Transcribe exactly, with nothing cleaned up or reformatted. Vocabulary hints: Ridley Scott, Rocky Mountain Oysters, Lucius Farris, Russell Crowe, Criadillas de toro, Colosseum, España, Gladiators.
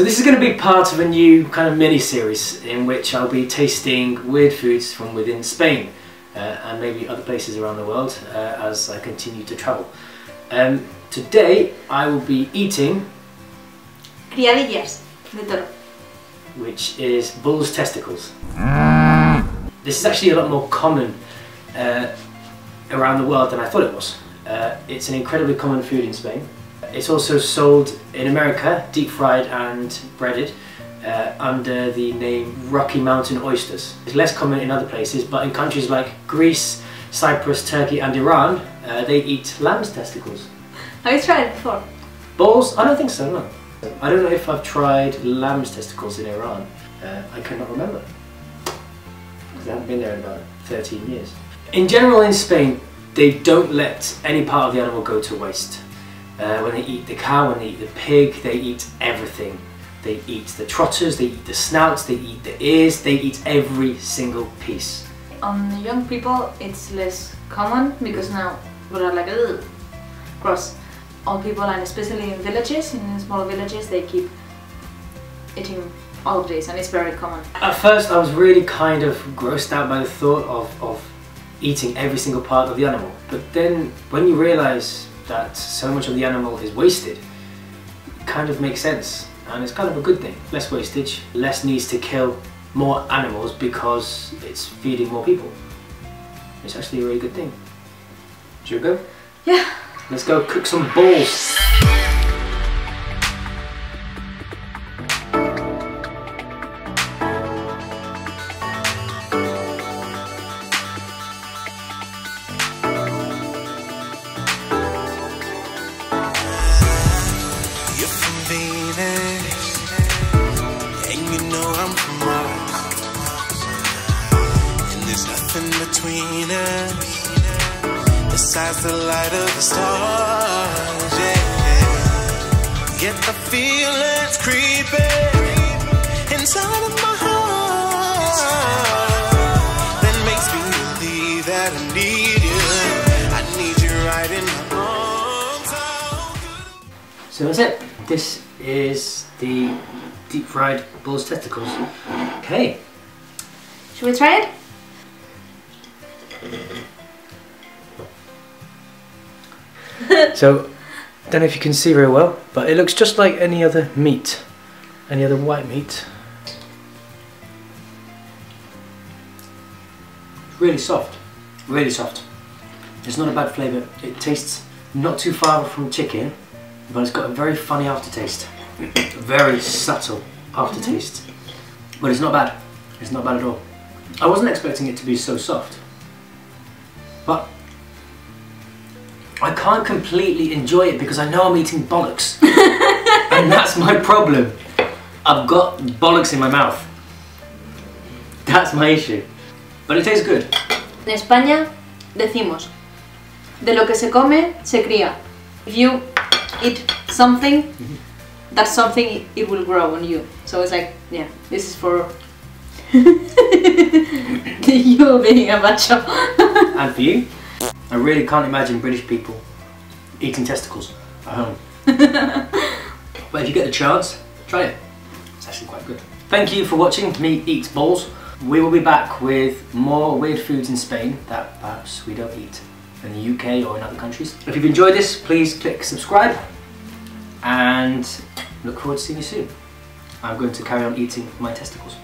So this is going to be part of a new kind of mini-series in which I'll be tasting weird foods from within Spain uh, and maybe other places around the world uh, as I continue to travel. Um, today I will be eating Criadillas de toro, which is bull's testicles. This is actually a lot more common uh, around the world than I thought it was. Uh, it's an incredibly common food in Spain. It's also sold in America, deep fried and breaded, uh, under the name Rocky Mountain Oysters. It's less common in other places, but in countries like Greece, Cyprus, Turkey and Iran, uh, they eat lamb's testicles. Have you tried it before? Balls? I don't think so, no. I don't know if I've tried lamb's testicles in Iran. Uh, I cannot remember, because I haven't been there in about thirteen years. In general in Spain, they don't let any part of the animal go to waste. Uh, when they eat the cow, when they eat the pig, they eat everything. They eat the trotters, they eat the snouts, they eat the ears, they eat every single piece. On young people it's less common, because now we're like, ugh, gross. All people, and especially in villages, in small villages, they keep eating all of this, and it's very common. At first I was really kind of grossed out by the thought of, of eating every single part of the animal. But then when you realise that so much of the animal is wasted, it kind of makes sense, and it's kind of a good thing. Less wastage, less needs to kill more animals because it's feeding more people. It's actually a really good thing. Should we go? Yeah. Let's go cook some balls. Between us, besides the light of the stars, yeah. Get the feelings creeping inside of my heart, that makes me believe that I need you. I need you right in my arms. So that's it. This is the deep fried bull's testicles. Okay. Should we try it? So, I don't know if you can see very well, but it looks just like any other meat, any other white meat. It's really soft, really soft. It's not a bad flavour. It tastes not too far from chicken, but it's got a very funny aftertaste, very subtle aftertaste. Mm-hmm. But it's not bad. It's not bad at all. I wasn't expecting it to be so soft. But I can't completely enjoy it because I know I'm eating bollocks. And that's my problem. I've got bollocks in my mouth. That's my issue. But it tastes good. In España decimos, de lo que se come, se cría. If you eat something, mm-hmm. that's something, it will grow on you. So it's like, yeah, this is for you being a macho. And for you, I really can't imagine British people eating testicles at home. But if you get the chance, try it. It's actually quite good. Thank you for watching me eat balls. We will be back with more weird foods in Spain that perhaps we don't eat in the U K or in other countries. If you've enjoyed this, please click subscribe and look forward to seeing you soon. I'm going to carry on eating my testicles.